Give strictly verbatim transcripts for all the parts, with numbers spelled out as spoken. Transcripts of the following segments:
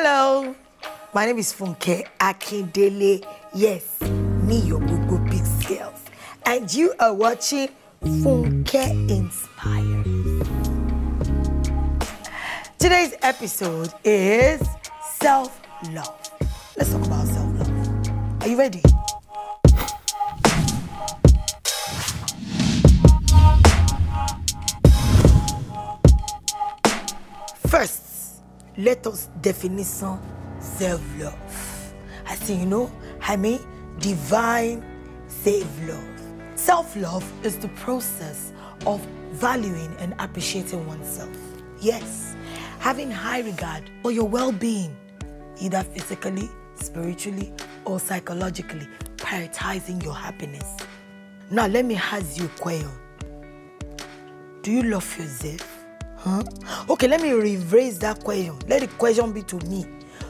Hello, my name is Funke Akindele. Yes, me your Google Pixels, and you are watching Funke Inspired. Today's episode is self-love. Let's talk about self-love. Are you ready? First, let us define some self-love. I say, you know, I mean divine self-love. Self-love is the process of valuing and appreciating oneself. Yes, having high regard for your well-being, either physically, spiritually, or psychologically, prioritizing your happiness. Now, let me ask you a question. Do you love yourself? Huh? Okay, let me rephrase that question. Let the question be to me.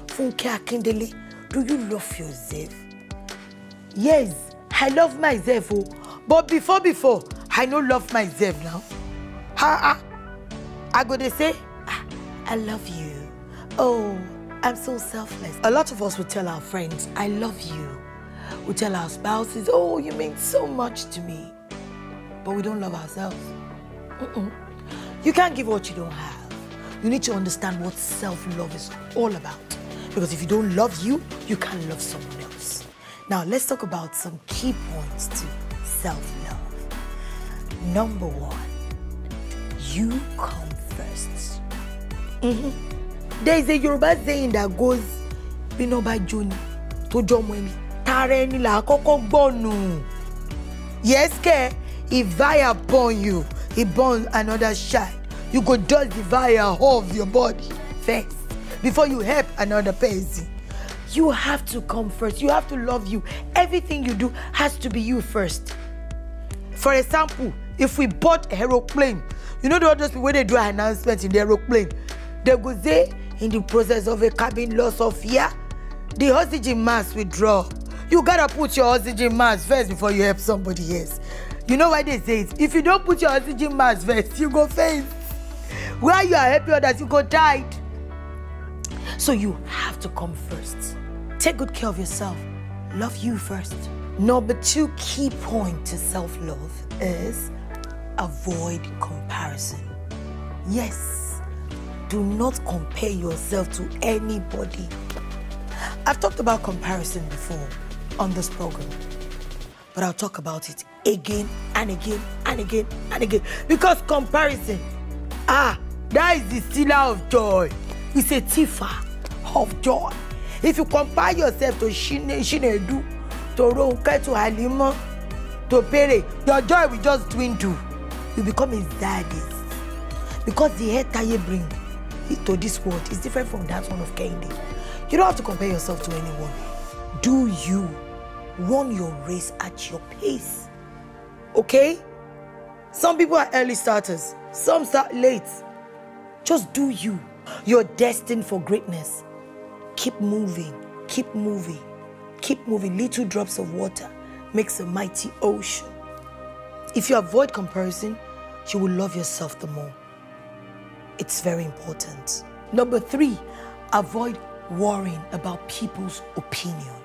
Funke Akindele, do you love yourself? Yes, I love myself. Oh. But before, before, I no love myself now. Ha, ha. I go to say, ah, I love you. Oh, I'm so selfless. A lot of us will tell our friends, I love you. We tell our spouses, oh, you mean so much to me. But we don't love ourselves. Mm-mm. You can't give what you don't have. You need to understand what self-love is all about. Because if you don't love you, you can't love someone else. Now, let's talk about some key points to self-love. Number one, you come first. Mm-hmm. There is a Yoruba saying that goes, Binoba Joni, Tojomueni, Tareni la koko bonu. Yes, ke, if I upon you, he burns another child. You go dodge the fire of your body first before you help another person. You have to come first. You have to love you. Everything you do has to be you first. For example, if we bought an aeroplane, you know the others when they do an announcement in the aeroplane, they go say in the process of a cabin loss of fear, the oxygen mask withdraw. You gotta put your oxygen mask first before you help somebody else. You know why they say it? If you don't put your oxygen mask first, you go faint. While you are helping others, you go tired. So you have to come first. Take good care of yourself. Love you first. Number two key point to self-love is avoid comparison. Yes, do not compare yourself to anybody. I've talked about comparison before on this program, but I'll talk about it again and again and again and again. Because comparison, ah, that is the stealer of joy. It's a thiefer of joy. If you compare yourself to Shine, Shinedu, to Ronke, to Halima, to Pere, your joy will just dwindle. You become a sadist. Because the hate that you bring to this world is different from that one of Candy. You don't have to compare yourself to anyone. Do you? Run your race at your pace, okay? Some people are early starters, some start late. Just do you. You're destined for greatness. Keep moving, keep moving, keep moving. Little drops of water makes a mighty ocean. If you avoid comparison, you will love yourself the more. It's very important. Number three, avoid worrying about people's opinion.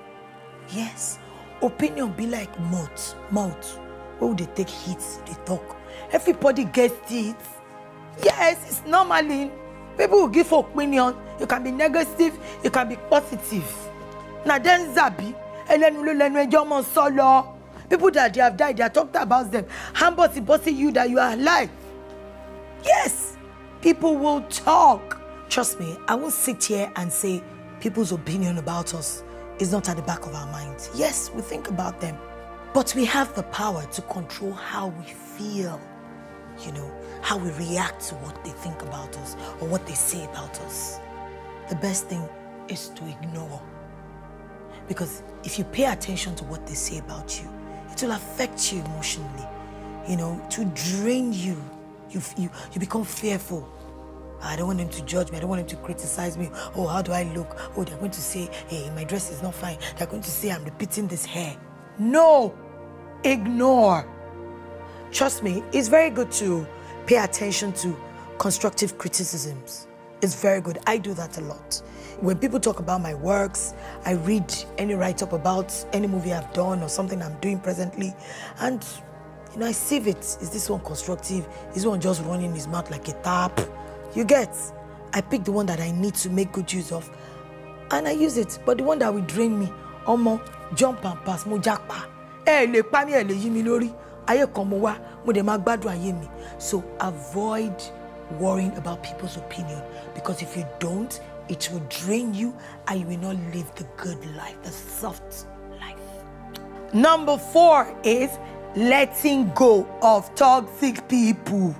Yes. Opinion be like mouth, mouth. Where would they take hits? They talk. Everybody gets it. Yes, it's normally. People will give opinion. You can be negative, you can be positive. Now then, Zabi, Solo. People that they have died, they are talked about them. Hambosi bossy you that you are alive. Yes, people will talk. Trust me, I won't sit here and say people's opinion about us is not at the back of our minds. Yes, we think about them, but we have the power to control how we feel, you know, how we react to what they think about us or what they say about us. The best thing is to ignore, because if you pay attention to what they say about you, it will affect you emotionally, you know, to drain you. You, you, you become fearful. I don't want him to judge me. I don't want him to criticize me. Oh, how do I look? Oh, they're going to say, hey, my dress is not fine. They're going to say I'm repeating this hair. No, ignore. Trust me, it's very good to pay attention to constructive criticisms. It's very good. I do that a lot. When people talk about my works, I read any write-up about any movie I've done or something I'm doing presently, and you know, I sieve it. Is this one constructive? Is this one just running his mouth like a tap? You get? I pick the one that I need to make good use of, and I use it. But the one that will drain me, omo, jump and pass, mo jackpa. Eh, le pa mi, eh le yimi lori. Aye komo wa, mo de magbadu aye mi. So avoid worrying about people's opinion, because if you don't, it will drain you and you will not live the good life, the soft life. Number four is letting go of toxic people.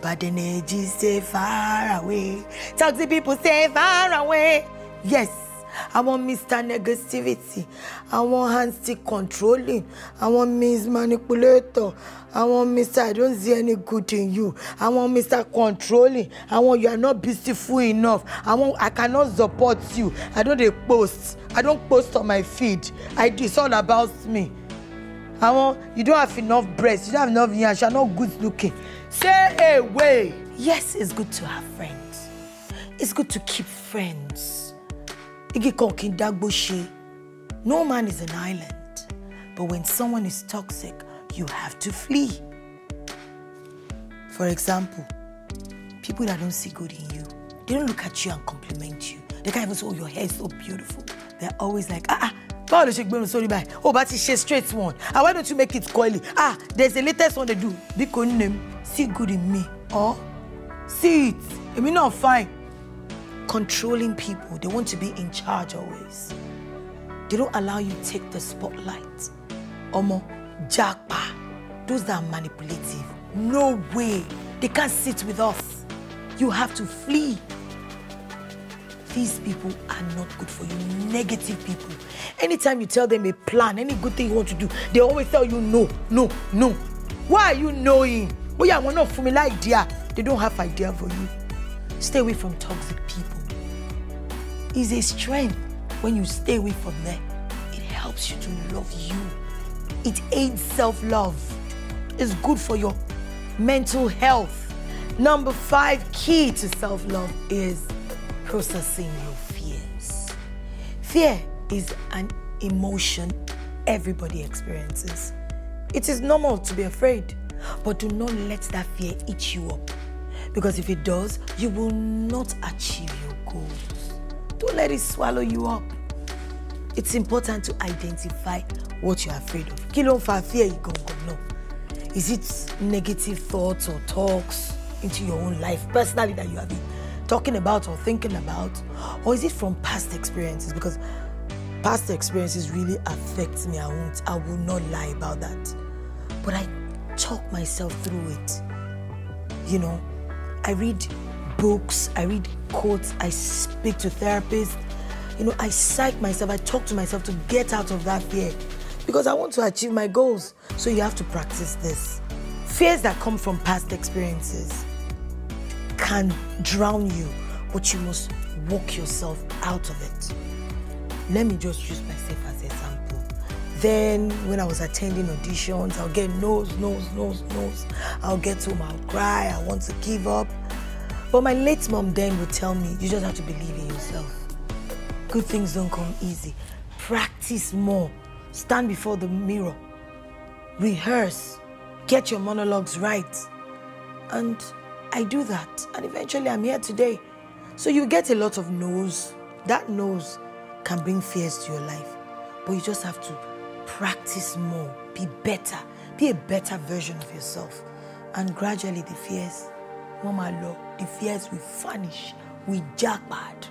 Bad energy, stay far away. Toxic people, stay far away. Yes, I want Mister Negativity. I want hand stick controlling. I want Miss Manipulator. I want Mister I don't see any good in you. I want Mister Controlling. I want you are not beautiful enough. I want I cannot support you. I don't post. I don't post on my feed. I it's all about me. I want you don't have enough breasts. You don't have enough ears. You're not good looking. Stay away. Yes, it's good to have friends. It's good to keep friends. No man is an island, but when someone is toxic, you have to flee. For example, people that don't see good in you, they don't look at you and compliment you. They can't even say, oh, your hair is so beautiful. They're always like, ah, ah, sorry, bye. Oh, but it's a straight one. Ah, why don't you make it coily? Ah, there's the latest one they do. Because name, see good in me, or see it. I mean, not fine. Controlling people, they want to be in charge always. They don't allow you to take the spotlight. Omo, jackpa, those that are manipulative, no way. They can't sit with us. You have to flee. These people are not good for you, negative people. Anytime you tell them a plan, any good thing you want to do, they always tell you no, no, no. Why are you knowing? Oh yeah, we're not from an idea. They don't have idea for you. Stay away from toxic people. It's a strength when you stay away from them. It helps you to love you. It aids self-love. It's good for your mental health. Number five key to self-love is processing your fears. Fear is an emotion everybody experiences. It is normal to be afraid, but do not let that fear eat you up. Because if it does, you will not achieve your goals. Don't let it swallow you up. It's important to identify what you're afraid of. Kilo fa fear you go go no. Is it negative thoughts or talks into your own life personally that you have been talking about or thinking about? Or is it from past experiences? Because past experiences really affect me. I won't, I will not lie about that. But I talk myself through it, you know. I read books, I read quotes, I speak to therapists. You know, I psych myself, I talk to myself to get out of that fear because I want to achieve my goals. So you have to practice this. Fears that come from past experiences can drown you, but you must walk yourself out of it. Let me just use myself as an example. Then when I was attending auditions, I'll get no's, no's, no's, no's. I'll get home, I'll cry, I want to give up. But my late mom then would tell me, you just have to believe in yourself. Good things don't come easy. Practice more. Stand before the mirror. Rehearse. Get your monologues right. And I do that. And eventually I'm here today. So you get a lot of no's. That no's can bring fears to your life. But you just have to practice more, be better, be a better version of yourself. And gradually the fears, Mama Law, the fears will vanish, we jackpot.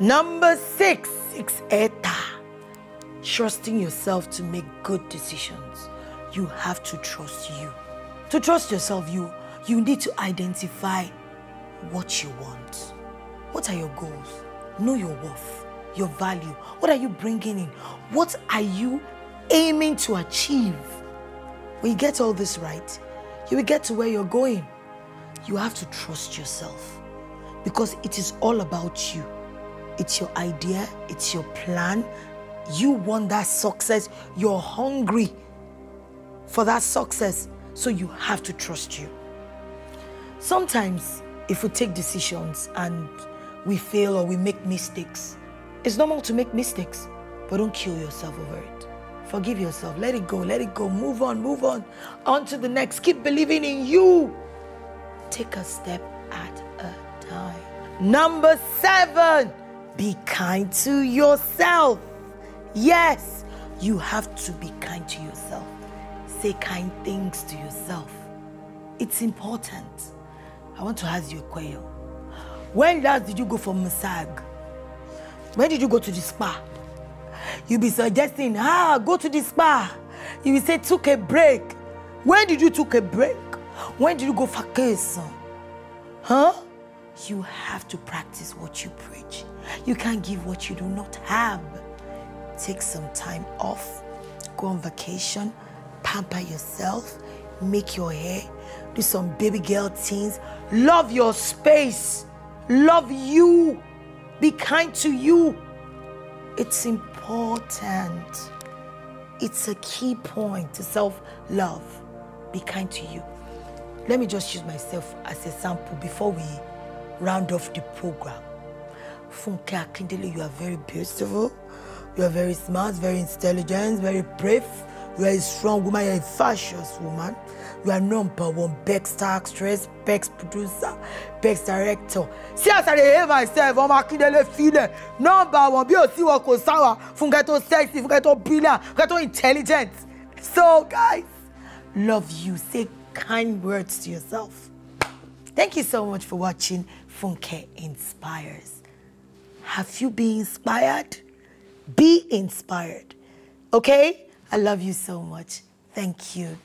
Number six, six eta. Trusting yourself to make good decisions. You have to trust you. To trust yourself, you, you need to identify what you want. What are your goals? Know your worth. Your value. What are you bringing in? What are you aiming to achieve? When you get all this right, you will get to where you're going. You have to trust yourself because it is all about you. It's your idea. It's your plan. You want that success. You're hungry for that success. So you have to trust you. Sometimes if we take decisions and we fail or we make mistakes. It's normal to make mistakes, but don't kill yourself over it. Forgive yourself. Let it go. Let it go. Move on. Move on. On to the next. Keep believing in you. Take a step at a time. Number seven, be kind to yourself. Yes, you have to be kind to yourself. Say kind things to yourself. It's important. I want to ask you a question. When last did you go for massage? When did you go to the spa? You'll be suggesting, ah, go to the spa. You will say, took a break. When did you took a break? When did you go vacation? Huh? You have to practice what you preach. You can't give what you do not have. Take some time off. Go on vacation. Pamper yourself. Make your hair. Do some baby girl things. Love your space. Love you. Be kind to you. It's important. It's a key point to self-love. Be kind to you. Let me just use myself as a sample before we round off the program. Funke Akindele, you are very beautiful. You are very smart, very intelligent, very brave. You are a strong woman, you are a fabulous woman. You are number one Bex star actress, Bex producer, Bex director. See as I behave myself, I'm Akindele feeling. Number one, be a siwa kosawa, Funke to sexy, Funke to brilliant, Funke to intelligent. So guys, love you. Say kind words to yourself. Thank you so much for watching Funke Inspires. Have you been inspired? Be inspired. Okay? I love you so much. Thank you.